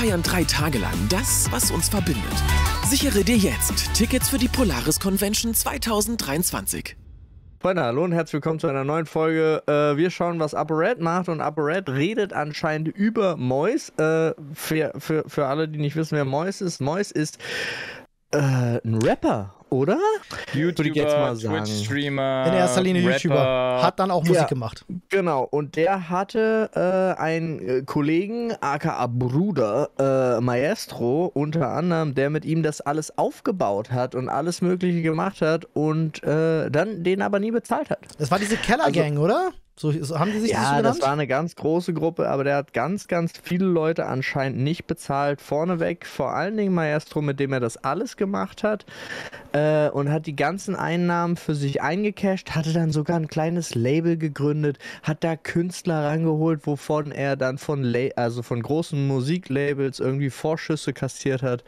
feiern 3 Tage lang das, was uns verbindet. Sichere dir jetzt Tickets für die Polaris-Convention 2023. Freunde, hallo und herzlich willkommen zu einer neuen Folge. Wir schauen, was ApoRed macht, und ApoRed redet anscheinend über Mois. Für alle, die nicht wissen, wer Mois ist ein Rapper, oder? YouTuber, Twitch-Streamer, in erster Linie Rapper. YouTuber, hat dann auch Musik gemacht. Genau, und der hatte einen Kollegen, aka Bruder, Maestro, unter anderem, der mit ihm das alles aufgebaut hat und alles mögliche gemacht hat und dann den aber nie bezahlt hat. Das war diese Kellergang, also, oder? So haben die sich das so genannt? Das war eine ganz große Gruppe, aber der hat ganz, ganz viele Leute anscheinend nicht bezahlt. Vorneweg vor allen Dingen Maestro, mit dem er das alles gemacht hat, und hat die ganzen Einnahmen für sich eingecasht, hatte dann sogar ein kleines Label gegründet, hat da Künstler rangeholt, wovon er dann von großen Musiklabels irgendwie Vorschüsse kassiert hat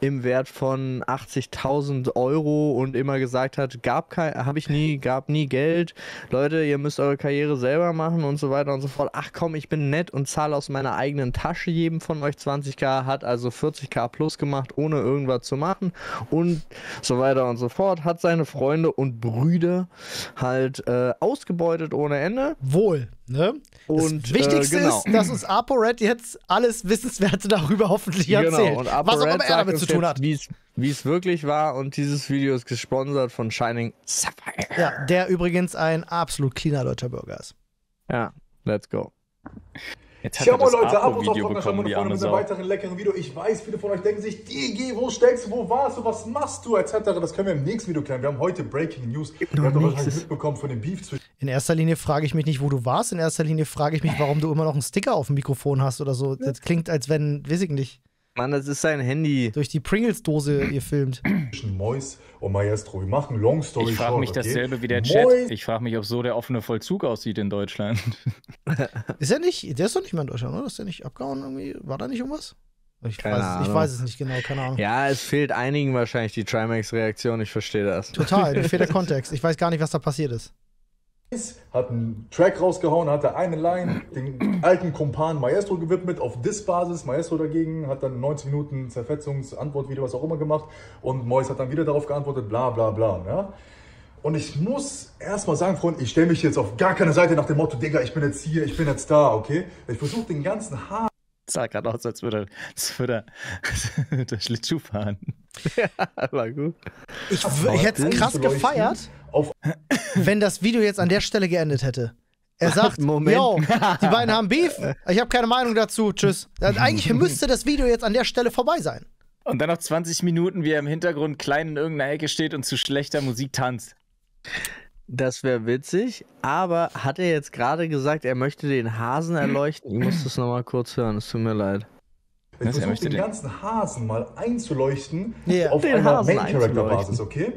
im Wert von 80.000 € und immer gesagt hat, gab nie Geld, Leute, ihr müsst eure Karriere selber machen und so weiter und so fort. Ach komm, ich bin nett und zahle aus meiner eigenen Tasche jedem von euch 20.000, hat also 40.000 plus gemacht, ohne irgendwas zu machen und so weiter und so fort. Hat seine Freunde und Brüder halt ausgebeutet ohne Ende. Wohl, ne? Und das Wichtigste ist, dass uns ApoRed jetzt alles Wissenswerte darüber hoffentlich erzählt. Und was auch immer er damit zu tun hat. Wie es wirklich war, und dieses Video ist gesponsert von Shining Sapphire. Ja, der übrigens ein absolut cleaner deutscher Burger ist. Ja, let's go. Jetzt hat das Leute, ab und Video bekommen, die Arme Sau. Weiteren leckeren Video. Ich weiß, viele von euch denken sich, DG, wo steckst du, wo warst du, was machst du, etc. Das können wir im nächsten Video klären. Wir haben heute Breaking News. Wir haben doch mitbekommen von dem Beef zwischen... In erster Linie frage ich mich nicht, wo du warst. In erster Linie frage ich mich, warum du immer noch einen Sticker auf dem Mikrofon hast oder so. Das klingt, als wenn, weiß ich nicht... Mann, das ist sein Handy. Durch die Pringles-Dose ihr filmt. Zwischen Mois und Maestro. Wir machen Long Story. Ich frage mich dasselbe wie der Chat. Ich frage mich, ob so der offene Vollzug aussieht in Deutschland. Ist er nicht, der ist doch nicht mehr in Deutschland, oder? Ist der nicht abgehauen irgendwie? War da nicht irgendwas? Ich weiß es nicht genau, keine Ahnung. Ja, es fehlt einigen wahrscheinlich die Trimax-Reaktion, ich verstehe das. Total, mir fehlt der Kontext. Ich weiß gar nicht, was da passiert ist. Hat einen Track rausgehauen, hatte eine Line, den alten Kumpan Maestro gewidmet, auf Diss-Basis. Maestro dagegen hat dann 90 Minuten Zerfetzungsantwortvideo, was auch immer gemacht, und Mois hat dann wieder darauf geantwortet, bla bla bla. Ja? Und ich muss erstmal sagen, Freund, ich stelle mich jetzt auf gar keine Seite nach dem Motto, Digga, ich bin jetzt hier, ich bin jetzt da, okay? Ich versuche den ganzen Haar... Sah gerade aus, als würde er Schlittschuh fahren. Ja, war gut. Ich hätte es krass gefeiert, wenn das Video jetzt an der Stelle geendet hätte. Er sagt, Moment. Yo, die beiden haben Beef, ich habe keine Meinung dazu, tschüss. Eigentlich müsste das Video jetzt an der Stelle vorbei sein. Und dann noch 20 Minuten, wie er im Hintergrund klein in irgendeiner Ecke steht und zu schlechter Musik tanzt. Das wäre witzig, aber hat er jetzt gerade gesagt, er möchte den Hasen erleuchten? Ich muss das nochmal kurz hören, es tut mir leid. Ich versuche den ganzen Hasen mal einzuleuchten, auf einer Main-Character-Basis, okay?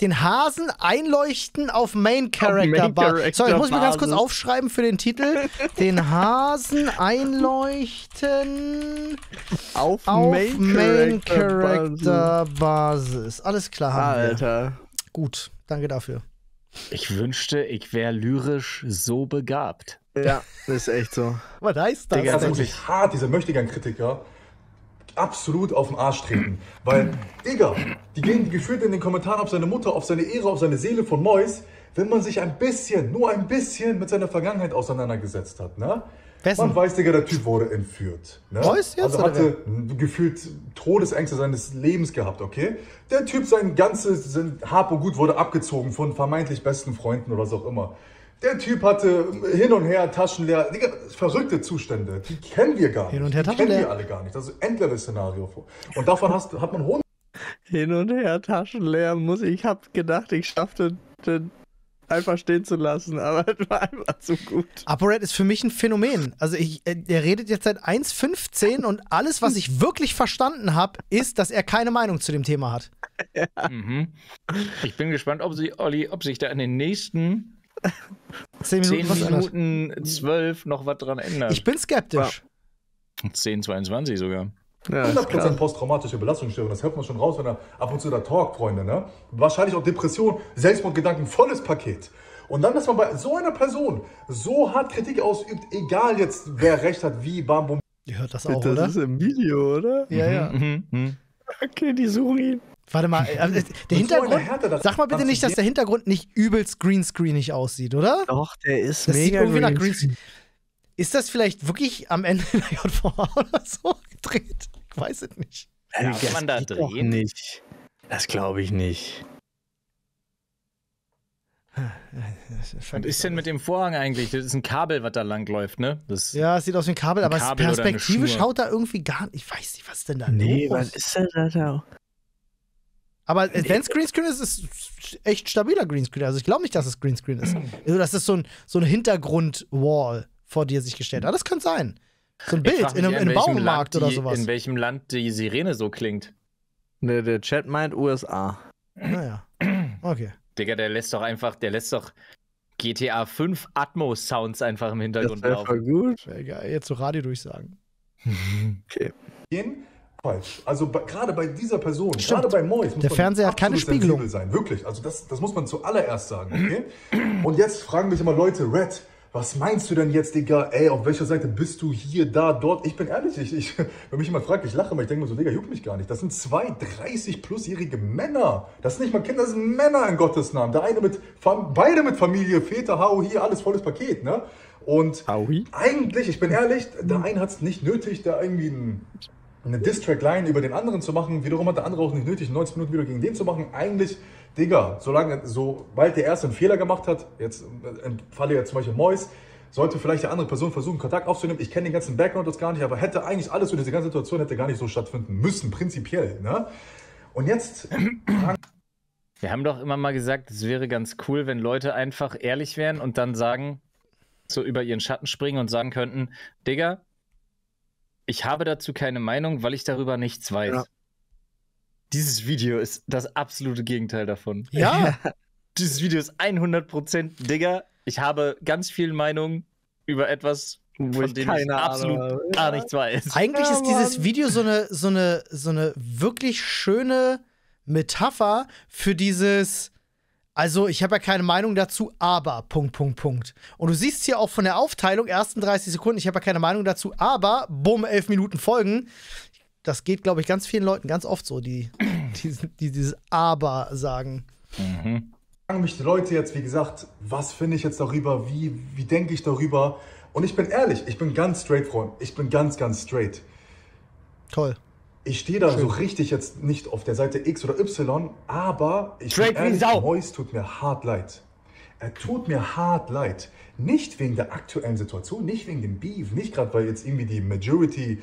Den Hasen einleuchten auf Main-Character-Basis. Sorry, ich muss mir ganz kurz aufschreiben für den Titel. Den Hasen einleuchten auf Main-Character-Basis. Alles klar, Alter. Gut, danke dafür. Ich wünschte, ich wäre lyrisch so begabt. Ja, das ist echt so. Was heißt das? Das ist wirklich hart, diese Möchtegern-Kritiker absolut auf den Arsch treten. Weil, Digga, die gehen gefühlt in den Kommentaren auf seine Mutter, auf seine Ehre, auf seine Seele von Mois, wenn man sich ein bisschen, nur ein bisschen mit seiner Vergangenheit auseinandergesetzt hat, ne? Wessen? Man weiß, Digga, der Typ wurde entführt. Ne? Mois jetzt, also hatte gefühlt Todesängste seines Lebens gehabt, okay? Der Typ, sein Hab und Gut wurde abgezogen von vermeintlich besten Freunden oder was auch immer. Der Typ hatte hin und her Taschen leer. Digga, verrückte Zustände, die kennen wir gar nicht. Hin und her Taschen leer. Die kennen wir alle gar nicht. Das ist ein endloses Szenario. Und davon hat man 100. Hin und her Taschen leer. Ich hab gedacht, ich schaffte den einfach stehen zu lassen, aber es war einfach zu gut. ApoRed ist für mich ein Phänomen. Also er redet jetzt seit 1,15 und alles, was ich wirklich verstanden habe, ist, dass er keine Meinung zu dem Thema hat. Ja. Mhm. Ich bin gespannt, ob sich da in den nächsten 10 Minuten, 12 noch was dran ändert. Ich bin skeptisch. Ja. 10,22 sogar. Ja, 100% posttraumatische Belastungsstörung, das hört man schon raus, wenn er ab und zu da talkt, Freunde, ne? Wahrscheinlich auch Depression, Selbstmordgedanken, volles Paket. Und dann, dass man bei so einer Person so hart Kritik ausübt, egal jetzt, wer recht hat, wie, bam, bum, Ihr hört das auch, das oder? Das ist im Video, oder? Ja, ja. Okay, die suchen ihn. Warte mal, der Hintergrund, sag mal bitte nicht, dass der Hintergrund nicht übelst greenscreenig aussieht, oder? Doch, der ist das mega greenscreenig. Ist das vielleicht wirklich am Ende der JVA oder so gedreht? Ich weiß es nicht. Ja, das kann man da drehen? Nicht. Das glaube ich nicht. Was ist denn mit dem Vorhang eigentlich? Das ist ein Kabel, was da langläuft, ne? Das ja, es sieht aus wie ein Kabel, aber perspektivisch haut da irgendwie gar nicht. Ich weiß nicht, was ist denn da los? Was ist denn da? Aber wenn es Greenscreen ist, ist es echt stabiler Greenscreen. Also ich glaube nicht, dass es Greenscreen ist. Also das ist so ein Hintergrund-Wall, vor dir sich gestellt hat. Das kann sein. So ein Bild in einem Baumarkt oder sowas. In welchem Land die Sirene so klingt. Ne, der Chat meint USA. Naja. Okay. Digga, der lässt doch GTA 5 Atmos-Sounds einfach im Hintergrund laufen. Das wäre gut. Wär geil. Jetzt so Radiodurchsagen. Okay. Falsch. Also gerade bei dieser Person, gerade bei Mois, muss der Fernseher hat keine Spiegelung sein. Wirklich. Also das muss man zuallererst sagen. Okay? Und jetzt fragen mich immer Leute, Red, was meinst du denn jetzt, Digga? Ey, auf welcher Seite bist du hier, da, dort? Ich bin ehrlich, wenn mich jemand fragt, ich lache, aber ich denke mir so, Digga, juckt mich gar nicht. Das sind zwei 30-plus-jährige Männer. Das sind nicht mal Kinder, das sind Männer in Gottes Namen. Beide mit Familie, Väter, Hau, hier, alles volles Paket, ne? Und eigentlich, ich bin ehrlich, der eine hat es nicht nötig, da irgendwie eine Distrack-Line über den anderen zu machen. Wiederum hat der andere auch nicht nötig, 90 Minuten wieder gegen den zu machen. Eigentlich, Digga, sobald der Erste einen Fehler gemacht hat, jetzt im Falle jetzt zum Beispiel Mois, sollte vielleicht die andere Person versuchen, Kontakt aufzunehmen. Ich kenne den ganzen Background jetzt gar nicht, aber hätte eigentlich alles und diese ganze Situation hätte gar nicht so stattfinden müssen, prinzipiell, ne? Und jetzt... Wir haben doch immer mal gesagt, es wäre ganz cool, wenn Leute einfach ehrlich wären und dann sagen, so über ihren Schatten springen und sagen könnten, Digga, ich habe dazu keine Meinung, weil ich darüber nichts weiß. Ja. Dieses Video ist das absolute Gegenteil davon. Ja. Dieses Video ist 100%, Digga, ich habe ganz viele Meinungen über etwas, von dem ich absolut gar nichts weiß. Eigentlich ist dieses Video so eine wirklich schöne Metapher für dieses... Also, ich habe ja keine Meinung dazu, aber, .. Und du siehst hier auch von der Aufteilung, ersten 30 Sekunden, ich habe ja keine Meinung dazu, aber, bumm, 11 Minuten folgen. Das geht, glaube ich, ganz vielen Leuten ganz oft so, die dieses Aber sagen. Fragen mich die Leute jetzt, wie gesagt, was finde ich jetzt darüber, wie denke ich darüber? Und ich bin ehrlich, ich bin ganz straight, Freund. Ich bin ganz, ganz straight. Toll. Ich stehe da so richtig jetzt nicht auf der Seite X oder Y, aber ich bin ehrlich, Mois tut mir hart leid. Er tut mir hart leid. Nicht wegen der aktuellen Situation, nicht wegen dem Beef, nicht gerade, weil jetzt irgendwie die Majority,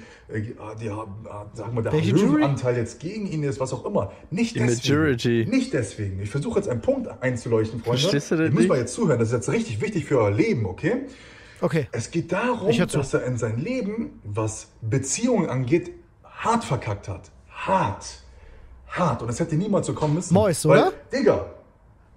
sagen wir, der Löwenanteil jetzt gegen ihn ist, was auch immer. Nicht deswegen. Majority. Nicht deswegen. Ich versuche jetzt einen Punkt einzuleuchten, Freunde. Ihr müsst mal jetzt zuhören, das ist jetzt richtig wichtig für euer Leben, okay? Okay. Es geht darum, dass er in sein Leben, was Beziehungen angeht, hart verkackt hat. Hart. Und das hätte niemals so kommen müssen. Mois, oder? Weil, Digga.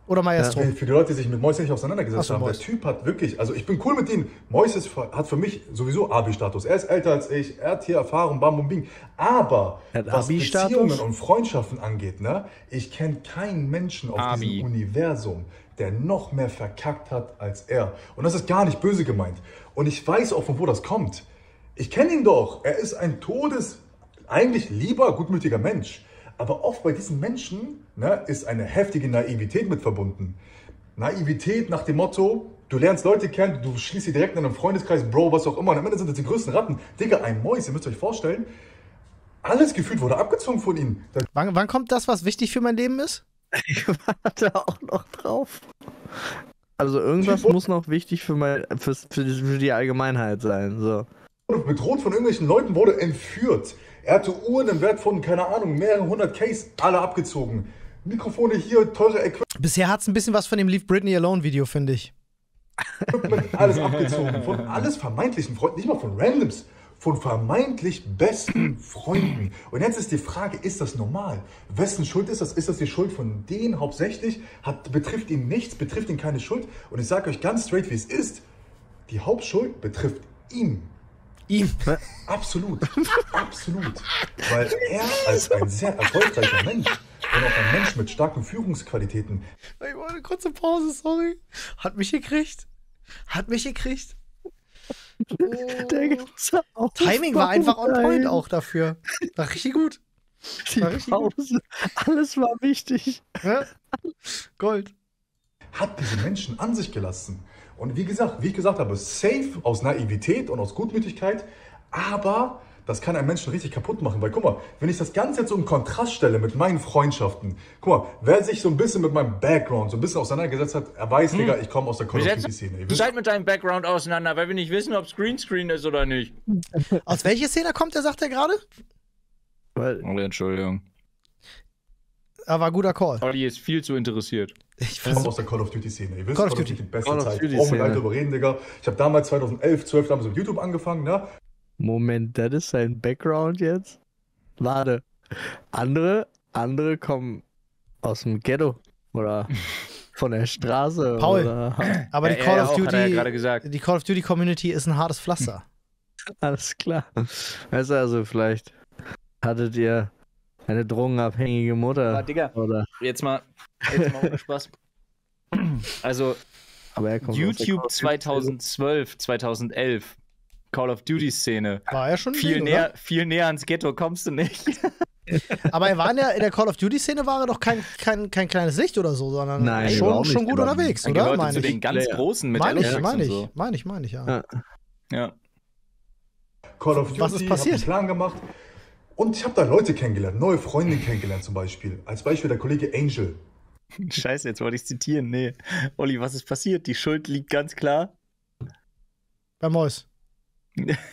Oder Maestro. Ja, für die Leute, die sich mit Mois nicht auseinandergesetzt haben, der Typ hat wirklich, also ich bin cool mit denen. Mois hat für mich sowieso Abi-Status. Er ist älter als ich, er hat hier Erfahrung, bam, bum, bing. Aber was Beziehungen und Freundschaften angeht, ne, ich kenne keinen Menschen auf diesem Universum, der noch mehr verkackt hat als er. Und das ist gar nicht böse gemeint. Und ich weiß auch, von wo das kommt. Ich kenne ihn doch. Er ist ein eigentlich lieber, gutmütiger Mensch. Aber oft bei diesen Menschen, ne, ist eine heftige Naivität mit verbunden. Naivität nach dem Motto, du lernst Leute kennen, du schließt sie direkt in einem Freundeskreis, Bro, was auch immer. Und am Ende sind das die größten Ratten. Digga, ein Mois, ihr müsst euch vorstellen, alles gefühlt wurde abgezogen von ihnen. Wann kommt das, was wichtig für mein Leben ist? Ich warte auch noch drauf. Also irgendwas muss noch wichtig für die Allgemeinheit sein. So. Bedroht von irgendwelchen Leuten, wurde entführt. Er hatte Uhren im Wert von, keine Ahnung, mehreren 100 Ks, alle abgezogen. Mikrofone hier, teure Equipment. Bisher hat es ein bisschen was von dem Leave Britney Alone Video, finde ich. Alles abgezogen. Von alles vermeintlichen Freunden, nicht mal von Randoms, von vermeintlich besten Freunden. Und jetzt ist die Frage, ist das normal? Wessen Schuld ist das? Ist das die Schuld von denen hauptsächlich? Betrifft ihn nichts, betrifft ihn keine Schuld? Und ich sage euch ganz straight, wie es ist. Die Hauptschuld betrifft ihn. Absolut. Absolut. Weil er als ein sehr erfolgreicher Mensch und auch ein Mensch mit starken Führungsqualitäten. Ich wollte eine kurze Pause, sorry. Hat mich gekriegt. Oh. Timing war einfach on point auch dafür. War richtig gut. War richtig gut. Alles war wichtig. Ja? Gold. Hat diese Menschen an sich gelassen. Und wie ich gesagt habe, safe aus Naivität und aus Gutmütigkeit, aber das kann einen Menschen richtig kaputt machen. Weil guck mal, wenn ich das Ganze jetzt so im Kontrast stelle mit meinen Freundschaften, guck mal, wer sich so ein bisschen mit meinem Background so ein bisschen auseinandergesetzt hat, er weiß, Digga, ich komme aus der Call of Duty-Szene. Seid mit deinem Background auseinander, weil wir nicht wissen, ob es Greenscreen ist oder nicht. Aus welcher Szene kommt der, sagt er gerade? Entschuldigung. Aber guter Call. Olli ist viel zu interessiert. Ich komme aus der Call of Duty-Szene. Ihr wisst, Call of Duty die beste Zeit. Brauchen wir nicht drüber reden, Digga. Ich habe damals 2011, 12 damals mit YouTube angefangen, ne? Moment, das ist sein Background jetzt? Warte. Andere kommen aus dem Ghetto oder von der Straße. Paul, oder aber die Call of Duty, die Call of Duty Community ist ein hartes Pflaster. Alles klar. Weißt du, also vielleicht hattet ihr eine drogenabhängige Mutter. Ja, Digga, oder? Jetzt mal ohne Spaß. Also, aber YouTube 2012, 2011. Call of Duty-Szene. War ja schon viel näher ans Ghetto kommst du nicht. Aber er war in der Call of Duty-Szene war er doch kein kleines Licht oder so, sondern schon gut unterwegs, oder? Meine ich. Zu den ganz Großen mit meine ich, ja. Ja. Call of Duty, was ist passiert? Hab einen Plan gemacht. Und ich habe da Leute kennengelernt, neue Freundinnen kennengelernt zum Beispiel. Als Beispiel der Kollege Angel. Scheiße, jetzt wollte ich zitieren. Nee. Olli, was ist passiert? Die Schuld liegt ganz klar bei Mois.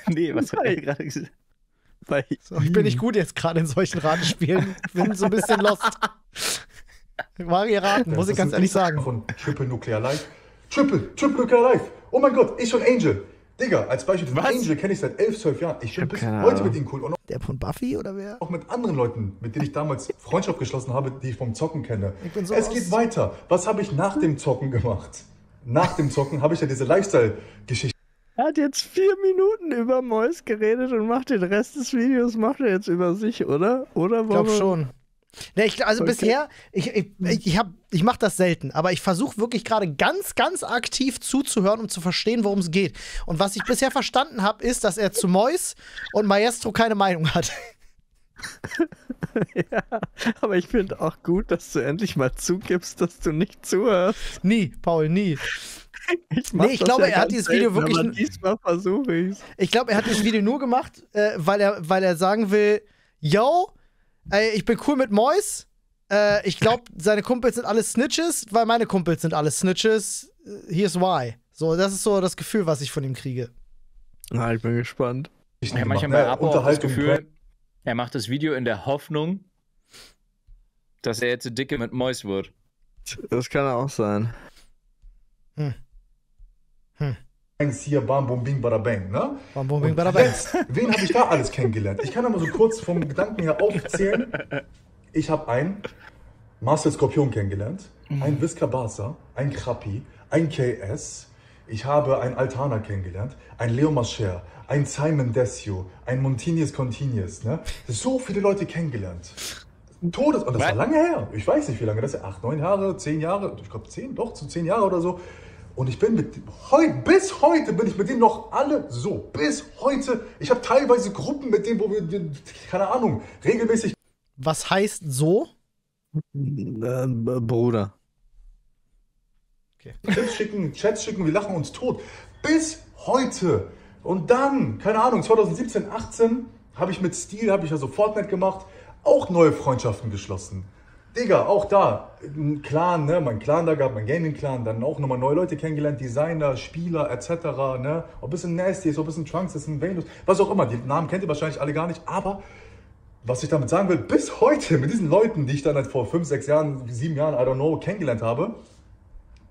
Nee, was hat er gerade gesagt? So, ich bin nicht gut jetzt gerade in solchen Ratenspielen. Bin so ein bisschen lost. War geraten, muss ich ganz ehrlich sagen. Von Triple Nuclear Life. Triple Nuclear Life. Oh mein Gott, ich und Angel. Digga, als Beispiel von Angel kenne ich seit 11, 12 Jahren. Ich bin bis heute mit ihm cool. Und der von Buffy oder wer? Auch mit anderen Leuten, mit denen ich damals Freundschaft geschlossen habe, die ich vom Zocken kenne. So es geht weiter. Was habe ich nach dem Zocken gemacht? Nach dem Zocken habe ich ja diese Lifestyle-Geschichte. Er hat jetzt 4 Minuten über Mois geredet und macht den Rest des Videos jetzt über sich, oder? Oder warum? Ich glaube schon. Nee, ich mache das selten, aber ich versuche wirklich gerade ganz aktiv zuzuhören, um zu verstehen, worum es geht. Und was ich bisher verstanden habe, ist, dass er zu Mois und Maestro keine Meinung hat. Ja, aber ich finde auch gut, dass du endlich mal zugibst, dass du nicht zuhörst. Nie, Paul, nie. Ich glaube, er hat dieses Video nur gemacht, weil er sagen will, yo, ich bin cool mit Mois, ich glaube, seine Kumpels sind alles Snitches, weil meine Kumpels sind alles Snitches, here's why. So, das ist so das Gefühl, was ich von ihm kriege. Na, ich bin gespannt. Ich habe manchmal bei Apo auch das Gefühl, er macht das Video in der Hoffnung, dass er jetzt dicke mit Mois wird. Das kann auch sein. Hier, bam, bum, bing, bada, bang, ne? Bam, bum, bing, bada, bang. Jetzt, wen habe ich da alles kennengelernt? Ich kann aber so kurz vom Gedanken her aufzählen. Ich habe einen Marcel Skorpion kennengelernt, einen Visca Barca, einen Krappi, einen KS. Ich habe einen Altana kennengelernt, einen Leo Machère, einen Simon Dessio, einen Montinius Continuus, ne? So viele Leute kennengelernt. Und das war lange her. Ich weiß nicht, wie lange das ist. 8, 9 Jahre, 10 Jahre. Ich glaube 10, doch, zu 10 Jahre oder so. Und ich bin bis heute bin ich mit denen noch alle so. Bis heute. Ich habe teilweise Gruppen mit denen, wo wir, keine Ahnung, regelmäßig. Was heißt so? Bruder. Okay. Chats schicken, wir lachen uns tot. Bis heute. Und dann, keine Ahnung, 2017, 18 habe ich mit Steel, habe ich ja so Fortnite gemacht, auch neue Freundschaften geschlossen. Digga, auch da, ein Clan, ne, mein Clan da gab, mein Gaming-Clan, dann auch nochmal neue Leute kennengelernt, Designer, Spieler, etc., ne, ob ein bisschen Nasty ist, ob ein bisschen Trunks ist, ein Venus, was auch immer, die Namen kennt ihr wahrscheinlich alle gar nicht, aber was ich damit sagen will, bis heute, mit diesen Leuten, die ich dann halt vor 5, 6 Jahren, 7 Jahren, I don't know, kennengelernt habe,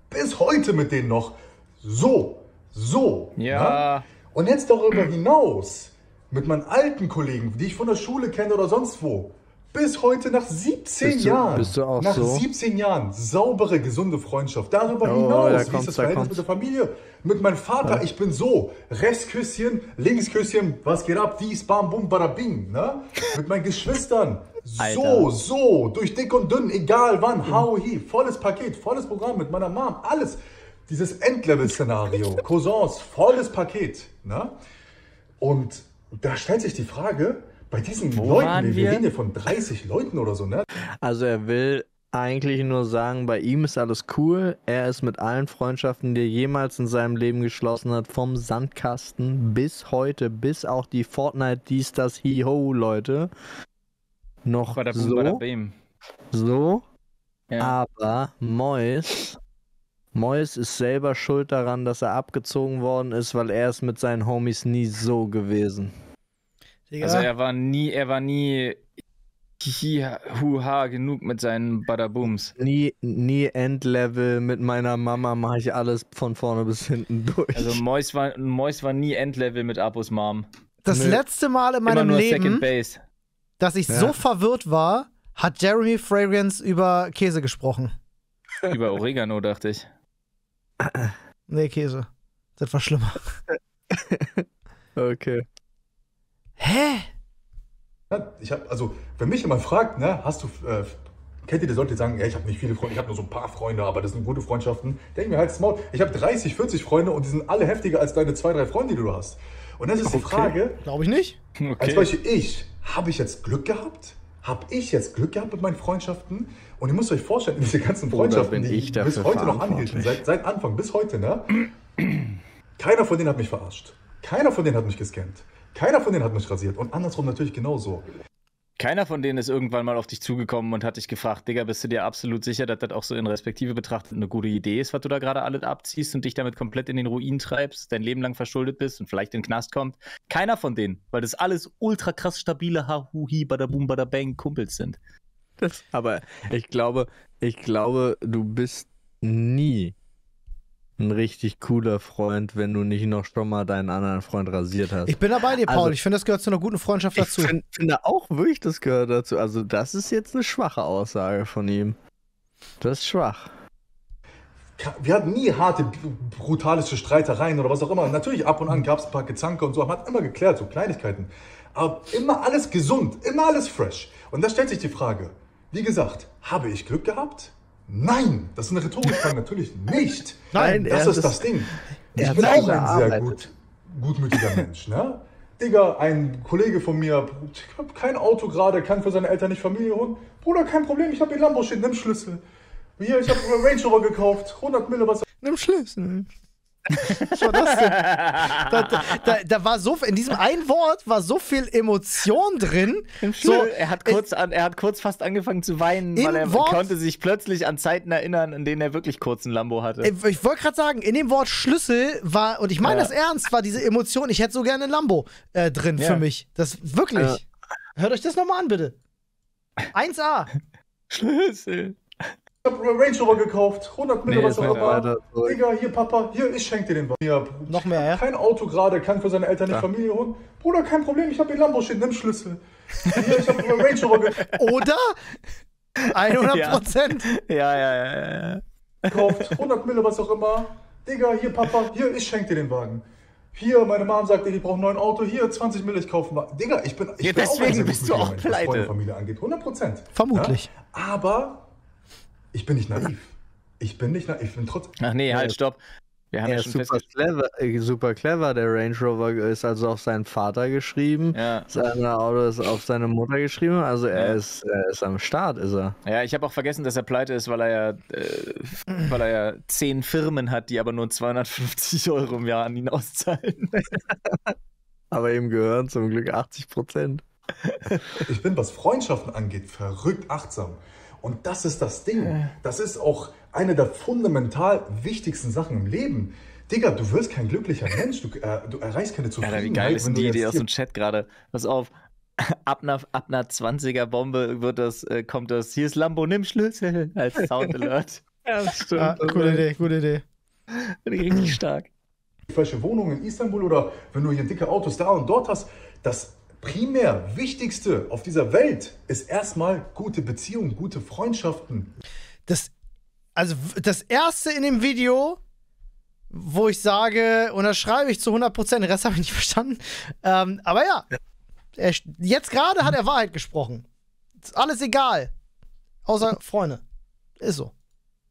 bis heute mit denen noch, so, ja. Ne? Und jetzt darüber hinaus, mit meinen alten Kollegen, die ich von der Schule kenne oder sonst wo, bis heute, nach 17 Jahren, nach 17 Jahren, saubere, gesunde Freundschaft. Darüber hinaus, wie ist das Verhältnis mit der Familie? Mit meinem Vater, ich bin so, Restküsschen, Linksküsschen, was geht ab, dies, bam, bum, bada, bing, ne? Mit meinen Geschwistern, so, durch dick und dünn, egal wann, volles Paket, volles Programm, mit meiner Mom, alles. dieses Endlevel-Szenario, Cousins, volles Paket. Na? Und da stellt sich die Frage, bei diesen Leuten, wir reden hier von 30 Leuten oder so, ne? Also er will eigentlich nur sagen, bei ihm ist alles cool. Er ist mit allen Freundschaften, die er jemals in seinem Leben geschlossen hat, vom Sandkasten bis heute, bis auch die Fortnite, dies, das, hi-ho, Leute. Noch bei der so. Ja. Aber Mois ist selber schuld daran, dass er abgezogen worden ist, weil er ist mit seinen Homies nie so gewesen. Also er war nie huha genug mit seinen Badabooms. Nie Endlevel, mit meiner Mama mache ich alles von vorne bis hinten durch. Also Mois war nie Endlevel mit Apos Mom. Das letzte Mal in meinem Leben, dass ich so verwirrt war, hat Jeremy Fragrance über Käse gesprochen. Über Oregano, dachte ich. Nee, Käse. Das war schlimmer. Okay. Hä? Ja, also, wenn mich jemand fragt, ne, hast du, kennt ihr die Leute, die sagen, ja, ich habe nicht viele Freunde, ich habe nur so ein paar Freunde, aber das sind gute Freundschaften. Denk mir halt, Maul, ich habe 30, 40 Freunde und die sind alle heftiger als deine 2, 3 Freunde, die du hast. Und das ist die Frage. Glaube ich nicht. Okay. Als Beispiel habe ich jetzt Glück gehabt mit meinen Freundschaften? Und ihr müsst euch vorstellen, diese ganzen Freundschaften, die bis heute noch anhielten, seit Anfang bis heute, ne? Keiner von denen hat mich verarscht. Keiner von denen hat mich gescammt. Keiner von denen hat mich rasiert. Und andersrum natürlich genauso. Keiner von denen ist irgendwann mal auf dich zugekommen und hat dich gefragt, Digga, bist du dir absolut sicher, dass das auch so in Respektive betrachtet eine gute Idee ist, was du da gerade alles abziehst und dich damit komplett in den Ruin treibst, dein Leben lang verschuldet bist und vielleicht in den Knast kommt? Keiner von denen, weil das alles ultra krass stabile Ha-Hu-Hi, Bada-Boom, Bada-Bang Kumpels sind. Aber ich glaube, du bist nie ein richtig cooler Freund, wenn du nicht noch schon mal deinen anderen Freund rasiert hast. Ich bin dabei, dir, Paul. Also, ich finde, das gehört zu einer guten Freundschaft dazu. Ich finde auch wirklich, das gehört dazu. Also das ist jetzt eine schwache Aussage von ihm. Das ist schwach. Wir hatten nie harte, brutalische Streitereien oder was auch immer. Natürlich, ab und an gab es ein paar Gezanke und so. Man hat immer geklärt, so Kleinigkeiten. Aber immer alles gesund, immer alles fresh. Und da stellt sich die Frage, wie gesagt, habe ich Glück gehabt? Nein, das ist eine rhetorische Frage, natürlich nicht. Nein, das ist das Ding. Ich bin auch ein sehr gutmütiger Mensch. Ne? Digga, ein Kollege von mir, ich habe kein Auto gerade, kann für seine Eltern nicht Familie holen. Bruder, kein Problem, ich habe den Lambo stehen, nimm Schlüssel. Hier, ich habe einen Range Rover gekauft, 100 Mille, was... Nimm Schlüssel. Was war das denn? Da war so, in diesem einen Wort war so viel Emotion drin. So, er hat kurz fast angefangen zu weinen, weil er konnte sich plötzlich an Zeiten erinnern, in denen er wirklich kurz einen Lambo hatte. Ich wollte gerade sagen, in dem Wort Schlüssel war, und ich meine das ernst, war diese Emotion, ich hätte so gerne einen Lambo drin für mich. Das wirklich. Hört euch das nochmal an, bitte. 1A. Schlüssel. Ich hab Range Rover gekauft, 100 Mille, was auch immer. Digga, hier Papa, hier, ich schenke dir den Wagen. Noch mehr, ja? Kein Auto gerade, kann für seine Eltern nicht Familie holen. Bruder, kein Problem, ich hab den Lambo stehen, nimm Schlüssel. Hier, ich hab Range Rover gekauft. Oder? 100%. Ja. Gekauft, 100 Mille, was auch immer. Digga, hier Papa, hier, ich schenke dir den Wagen. Hier, meine Mom sagt, ich brauche ein neues Auto. Hier, 20 Mille, ich kaufe mal. Digga, ich bin auch ein sehr gutmütiger Mensch, was meine Familie angeht. 100%. Vermutlich. Ja? Aber... ich bin nicht naiv. Ich bin trotzdem... Ach nee, halt, stopp. Wir haben ja schon super clever. Der Range Rover ist also auf seinen Vater geschrieben. Ja. Sein Auto ist auf seine Mutter geschrieben. Also er ist am Start, ist er. Ja, ich habe auch vergessen, dass er pleite ist, weil er ja 10 Firmen hat, die aber nur 250 Euro im Jahr an ihn auszahlen. Aber ihm gehören zum Glück 80%. Ich bin, was Freundschaften angeht, verrückt achtsam. Und das ist das Ding. Das ist auch eine der fundamental wichtigsten Sachen im Leben. Digga, du wirst kein glücklicher Mensch. Du erreichst keine Zufriedenheit. Ja, wie geil ist die Idee aus dem Chat gerade? Pass auf, ab einer 20er-Bombe kommt das, hier ist Lambo, nimm Schlüssel, als Sound Alert. Ja, das stimmt. Ah, gute Idee. Richtig stark. Falsche Wohnung in Istanbul oder wenn du hier dicke Autos da und dort hast, das primär Wichtigste auf dieser Welt ist erstmal gute Beziehungen, gute Freundschaften. Das erste in dem Video, wo ich sage, unterschreibe ich zu 100%, den Rest habe ich nicht verstanden. Aber ja, jetzt gerade hat er Wahrheit gesprochen. Ist alles egal. Außer Freunde. Ist so.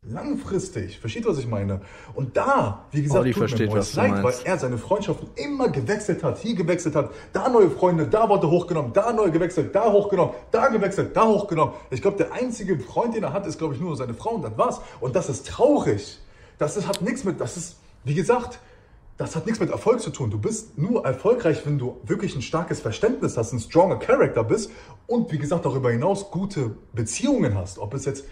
langfristig. Versteht, was ich meine? Und da, wie gesagt, Olli tut mir Mois leid, weil er seine Freundschaften immer gewechselt hat, hier gewechselt hat, da neue Freunde, da wurde hochgenommen, da neu gewechselt, da hochgenommen, da gewechselt, da hochgenommen. Ich glaube, der einzige Freund, den er hat, ist, glaube ich, nur seine Frau und das war's. Und das ist traurig. Das ist, hat nichts mit, das ist, wie gesagt, das hat nichts mit Erfolg zu tun. Du bist nur erfolgreich, wenn du wirklich ein starkes Verständnis hast, ein stronger Charakter bist und, wie gesagt, darüber hinaus gute Beziehungen hast. Ob es jetzt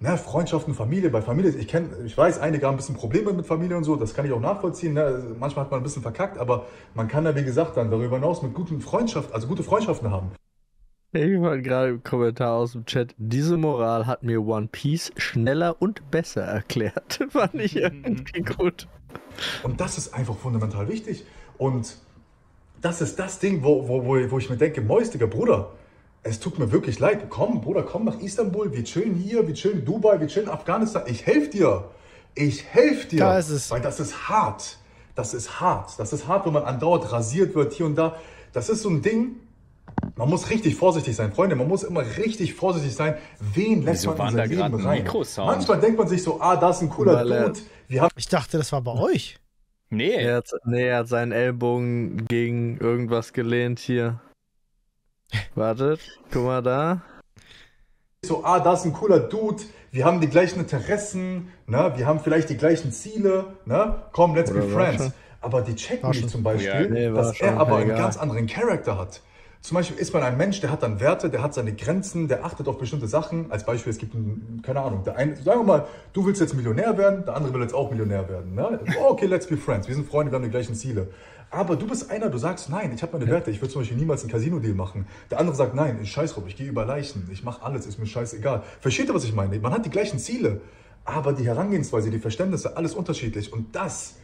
ne, Freundschaften, Familie, bei Familie, ich weiß, einige haben ein bisschen Probleme mit Familie und so, das kann ich auch nachvollziehen, ne? Manchmal hat man ein bisschen verkackt, aber man kann da, wie gesagt, dann darüber hinaus mit guten Freundschaften, also gute Freundschaften haben. Ich war gerade im Kommentar aus dem Chat, diese Moral hat mir One Piece schneller und besser erklärt, fand ich irgendwie gut. Und das ist einfach fundamental wichtig und das ist das Ding, wo ich mir denke, Mois, Digga, Bruder, es tut mir wirklich leid. Komm, Bruder, komm nach Istanbul. Wir chillen hier, wir chillen in Dubai, wir chillen in Afghanistan. Ich helfe dir. Ich helfe dir. Da ist es. Weil das ist hart. Das ist hart. Das ist hart, wenn man andauernd rasiert wird, hier und da. Das ist so ein Ding. Man muss richtig vorsichtig sein, Freunde. Man muss immer richtig vorsichtig sein. Wen lässt man in sein Leben rein? Manchmal denkt man sich so, ah, da ist ein cooler Dude. Ich dachte, das war bei euch. Nee. Er hat seinen Ellbogen gegen irgendwas gelehnt hier. Wartet, guck mal da. So, ah, da ist ein cooler Dude, wir haben die gleichen Interessen, ne? Wir haben vielleicht die gleichen Ziele, ne? Komm, let's be friends. Aber die checken nicht zum Beispiel, dass er aber einen ganz anderen Charakter hat. Zum Beispiel ist man ein Mensch, der hat dann Werte, der hat seine Grenzen, der achtet auf bestimmte Sachen. Als Beispiel, es gibt, keine Ahnung, der eine, sagen wir mal, du willst jetzt Millionär werden, der andere will jetzt auch Millionär werden, ne? Oh, okay, let's be friends, wir sind Freunde, wir haben die gleichen Ziele. Aber du bist einer, du sagst, nein, ich habe meine Werte, ich würde zum Beispiel niemals einen Casino-Deal machen. Der andere sagt, nein, ich scheiß drauf, ich gehe über Leichen, ich mache alles, ist mir scheißegal. Versteht ihr, was ich meine? Man hat die gleichen Ziele, aber die Herangehensweise, die Verständnisse, alles unterschiedlich. Und das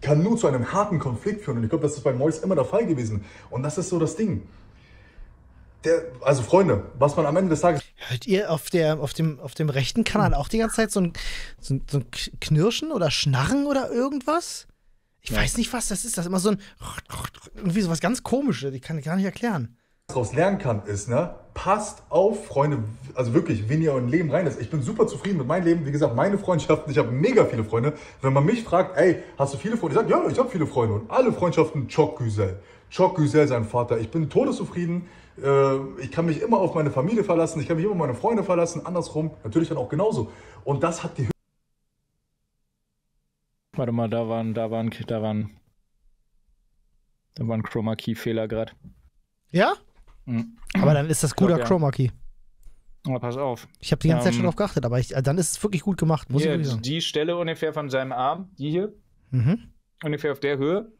kann nur zu einem harten Konflikt führen. Und ich glaube, das ist bei Mois immer der Fall gewesen. Und das ist so das Ding. Also Freunde, was man am Ende des Tages... Hört ihr auf dem rechten Kanal auch die ganze Zeit so ein Knirschen oder Schnarren oder irgendwas? Ich weiß nicht, was das ist. Das ist immer so ein... Irgendwie sowas ganz Komisches. Ich kann gar nicht erklären. Was daraus lernen kann, ist, ne? Passt auf, Freunde. Also wirklich, wenn ihr euer Leben reinlässt. Ich bin super zufrieden mit meinem Leben. Wie gesagt, meine Freundschaften. Ich habe mega viele Freunde. Wenn man mich fragt, ey, hast du viele Freunde? Ich sage, ja, ich habe viele Freunde. Und alle Freundschaften, Çok Güzel. Çok Güzel, sein Vater. Ich bin todeszufrieden. Ich kann mich immer auf meine Familie verlassen. Ich kann mich immer auf meine Freunde verlassen. Andersrum natürlich dann auch genauso. Und das hat die... Warte mal, da waren Chroma Key Fehler gerade. Ja? Mhm. Aber dann ist das guter Chroma Key. Aber pass auf. Ich habe die ganze Zeit schon drauf geachtet, aber dann ist es wirklich gut gemacht. Muss hier, ich sagen. Die Stelle ungefähr von seinem Arm, die hier, ungefähr auf der Höhe,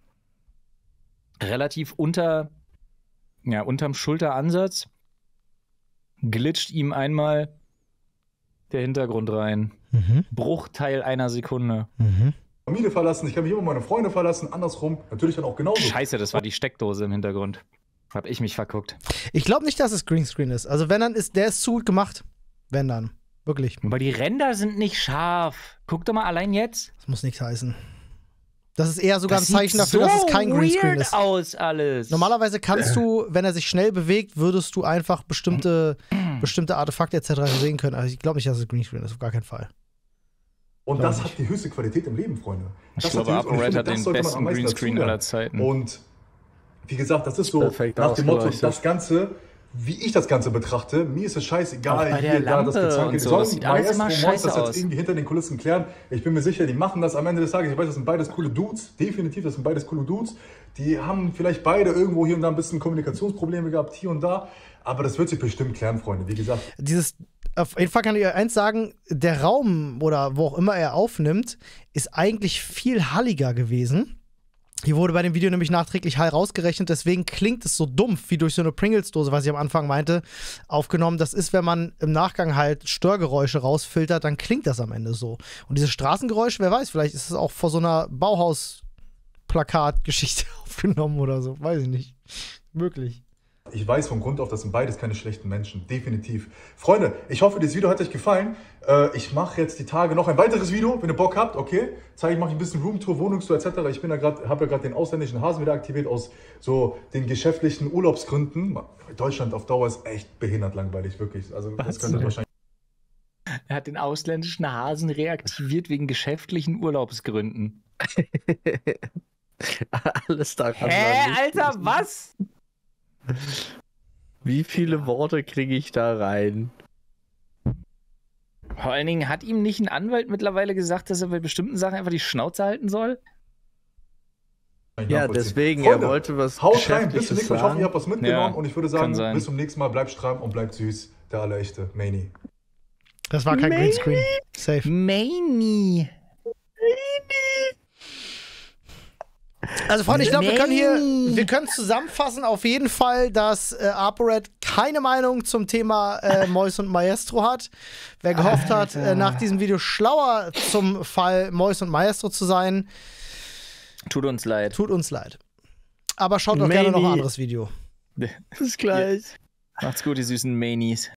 relativ unterm Schulteransatz, glitscht ihm einmal der Hintergrund rein. Bruchteil einer Sekunde. Familie verlassen, ich kann mich immer auf meine Freunde verlassen, andersrum, natürlich dann auch genauso. Scheiße, das war die Steckdose im Hintergrund. Hab ich mich verguckt. Ich glaube nicht, dass es Greenscreen ist. Also wenn, dann ist der zu gut gemacht. Wenn, dann. Wirklich. Aber die Ränder sind nicht scharf. Guck doch mal allein jetzt. Das muss nichts heißen. Das ist eher sogar ein Zeichen dafür, dass es kein Greenscreen ist. Das sieht so weird aus alles. Normalerweise kannst du, wenn er sich schnell bewegt, würdest du einfach bestimmte Artefakte etc. sehen können. Also ich glaube nicht, dass es Greenscreen ist. Auf gar keinen Fall. Und das hat die höchste Qualität im Leben, Freunde. Ich glaube, ApoRed hat den besten Greenscreen aller Zeiten. Und wie gesagt, das ist so nach dem Motto, das Ganze, wie ich das Ganze betrachte, mir ist es scheißegal, hier, da, das gezankt. Das sieht alles immer scheiße aus. Das jetzt irgendwie hinter den Kulissen klären. Ich bin mir sicher, die machen das am Ende des Tages. Ich weiß, das sind beides coole Dudes. Definitiv, das sind beides coole Dudes. Die haben vielleicht beide irgendwo hier und da ein bisschen Kommunikationsprobleme gehabt, hier und da. Aber das wird sich bestimmt klären, Freunde. Wie gesagt, auf jeden Fall kann ich euch eins sagen, der Raum oder wo auch immer er aufnimmt, ist eigentlich viel halliger gewesen. Hier wurde bei dem Video nämlich nachträglich Hall rausgerechnet, deswegen klingt es so dumpf wie durch so eine Pringles-Dose, was ich am Anfang meinte, aufgenommen. Das ist, wenn man im Nachgang halt Störgeräusche rausfiltert, dann klingt das am Ende so. Und diese Straßengeräusche, wer weiß, vielleicht ist es auch vor so einer Bauhaus-Plakat-Geschichte aufgenommen oder so, weiß ich nicht. Möglich. Ich weiß vom Grund auf, das sind beides keine schlechten Menschen, definitiv. Freunde, ich hoffe, dieses Video hat euch gefallen. Ich mache jetzt die Tage noch ein weiteres Video, wenn ihr Bock habt, okay? Zeige ich, mache ich ein bisschen Roomtour, Wohnungstour etc. Ich bin da gerade, habe ja gerade den ausländischen Hasen wieder aktiviert aus so den geschäftlichen Urlaubsgründen. Deutschland auf Dauer ist echt behindert langweilig, wirklich. Also das könntet wahrscheinlich... Er hat den ausländischen Hasen reaktiviert wegen geschäftlichen Urlaubsgründen. Alles daran. Hä, Alter, was? Wie viele Worte kriege ich da rein? Vor allen Dingen, hat ihm nicht ein Anwalt mittlerweile gesagt, dass er bei bestimmten Sachen einfach die Schnauze halten soll? Ja, deswegen, Freunde, er wollte was haut rein, bis zum nächsten Mal. Ich hoffe, ihr habt was mitgenommen. Ja, und ich würde sagen, bis zum nächsten Mal, bleibt stramm und bleibt süß. Der allerechte, Maini. Das war kein Greenscreen. Safe. Maini. Also Freunde, ich glaube, wir können zusammenfassen auf jeden Fall, dass ApoRed keine Meinung zum Thema Mois und Maestro hat. Wer gehofft hat, nach diesem Video schlauer zum Fall Mois und Maestro zu sein, tut uns leid. Tut uns leid. Aber schaut doch gerne noch ein anderes Video. Bis gleich. Ja. Macht's gut, die süßen Manis.